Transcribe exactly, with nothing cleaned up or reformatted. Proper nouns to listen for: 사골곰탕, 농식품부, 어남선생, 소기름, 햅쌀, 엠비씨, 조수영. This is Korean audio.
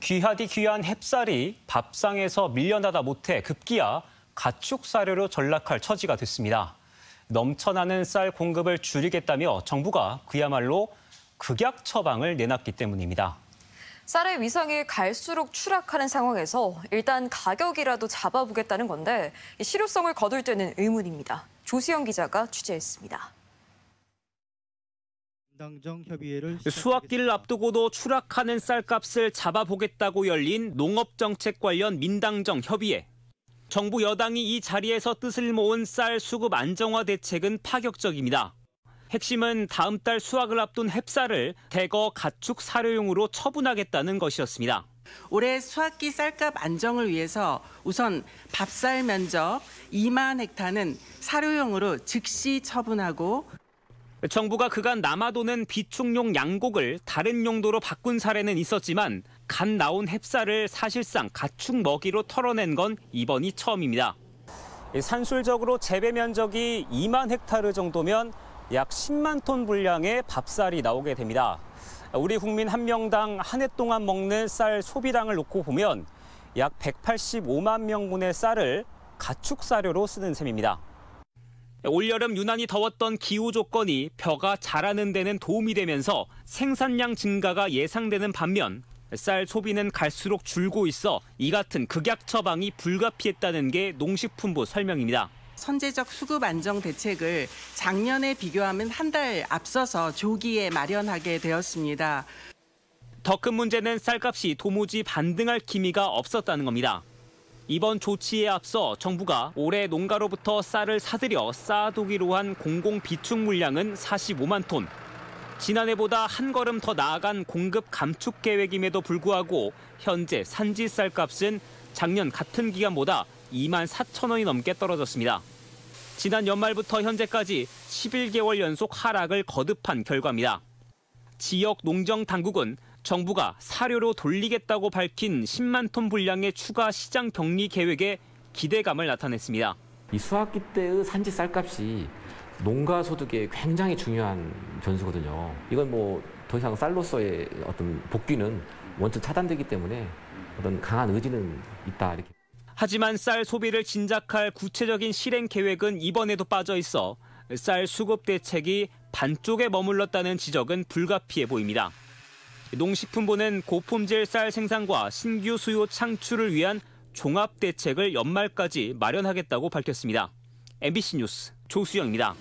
귀하디 귀한 햅쌀이 밥상에서 밀려나다 못해 급기야 가축 사료로 전락할 처지가 됐습니다. 넘쳐나는 쌀 공급을 줄이겠다며 정부가 그야말로 극약 처방을 내놨기 때문입니다. 쌀의 위상이 갈수록 추락하는 상황에서 일단 가격이라도 잡아보겠다는 건데 실효성을 거둘 때는 의문입니다. 조수영 기자가 취재했습니다. 수확기를 앞두고도 추락하는 쌀값을 잡아보겠다고 열린 농업정책 관련 민당정 협의회. 정부 여당이 이 자리에서 뜻을 모은 쌀 수급 안정화 대책은 파격적입니다. 핵심은 다음 달 수확을 앞둔 햅쌀을 대거 가축 사료용으로 처분하겠다는 것이었습니다. 올해 수확기 쌀값 안정을 위해서 우선 밥쌀 면적 이만 헥타는 사료용으로 즉시 처분하고 정부가 그간 남아도는 비축용 양곡을 다른 용도로 바꾼 사례는 있었지만 갓 나온 햅쌀을 사실상 가축 먹이로 털어낸 건 이번이 처음입니다. 산술적으로 재배 면적이 이만 헥타르 정도면 약 십만 톤 분량의 밥쌀이 나오게 됩니다. 우리 국민 한 명당 한 해 동안 먹는 쌀 소비량을 놓고 보면 약 백팔십오만 명분의 쌀을 가축 사료로 쓰는 셈입니다. 올여름 유난히 더웠던 기후 조건이 벼가 자라는 데는 도움이 되면서 생산량 증가가 예상되는 반면 쌀 소비는 갈수록 줄고 있어 이 같은 극약 처방이 불가피했다는 게 농식품부 설명입니다. 선제적 수급 안정 대책을 작년에 비교하면 한 달 앞서서 조기에 마련하게 되었습니다. 더 큰 문제는 쌀값이 도무지 반등할 기미가 없었다는 겁니다. 이번 조치에 앞서 정부가 올해 농가로부터 쌀을 사들여 쌓아두기로 한 공공 비축 물량은 사십오만 톤. 지난해보다 한 걸음 더 나아간 공급 감축 계획임에도 불구하고 현재 산지 쌀값은 작년 같은 기간보다 이만 사천 원이 넘게 떨어졌습니다. 지난 연말부터 현재까지 십일 개월 연속 하락을 거듭한 결과입니다. 지역 농정 당국은 정부가 사료로 돌리겠다고 밝힌 십만 톤 분량의 추가 시장 격리 계획에 기대감을 나타냈습니다. 이 수확기 때의 산지 쌀값이 농가 소득에 굉장히 중요한 변수거든요. 이건 뭐 더 이상 쌀로서의 어떤 복귀는 원천 차단되기 때문에 어떤 강한 의지는 있다 이렇게. 하지만 쌀 소비를 진작할 구체적인 실행 계획은 이번에도 빠져 있어 쌀 수급 대책이 반쪽에 머물렀다는 지적은 불가피해 보입니다. 농식품부는 고품질 쌀 생산과 신규 수요 창출을 위한 종합 대책을 연말까지 마련하겠다고 밝혔습니다. 엠비씨 뉴스 조수영입니다.